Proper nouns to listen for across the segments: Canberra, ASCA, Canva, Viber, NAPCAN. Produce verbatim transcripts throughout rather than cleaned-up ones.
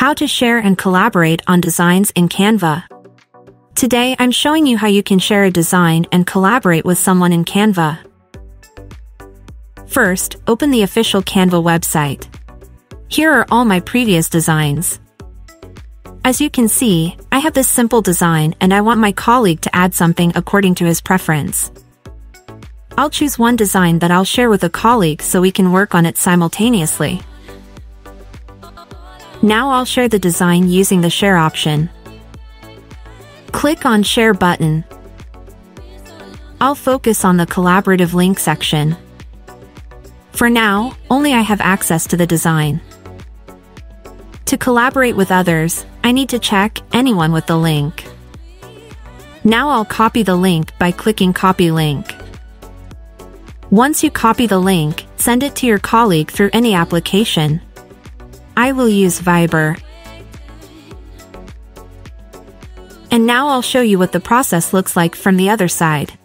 How to share and collaborate on designs in Canva. Today I'm showing you how you can share a design and collaborate with someone in Canva. First, open the official Canva website. Here are all my previous designs. As you can see, I have this simple design and I want my colleague to add something according to his preference. I'll choose one design that I'll share with a colleague so we can work on it simultaneously. Now I'll share the design using the share option. Click on Share button. I'll focus on the collaborative link section. For now, only I have access to the design. To collaborate with others, I need to check anyone with the link. Now I'll copy the link by clicking Copy Link. Once you copy the link, send it to your colleague through any application. I will use Viber. And now I'll show you what the process looks like from the other side.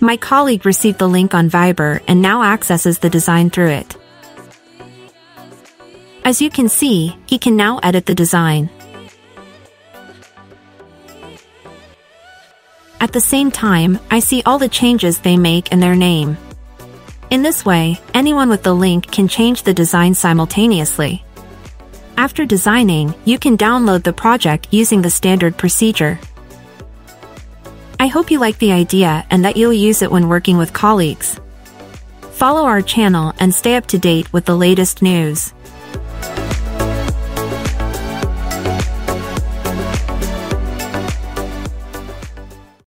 My colleague received the link on Viber and now accesses the design through it. As you can see, he can now edit the design. At the same time, I see all the changes they make and their name. In this way, anyone with the link can change the design simultaneously. After designing, you can download the project using the standard procedure. I hope you like the idea and that you'll use it when working with colleagues. Follow our channel and stay up to date with the latest news.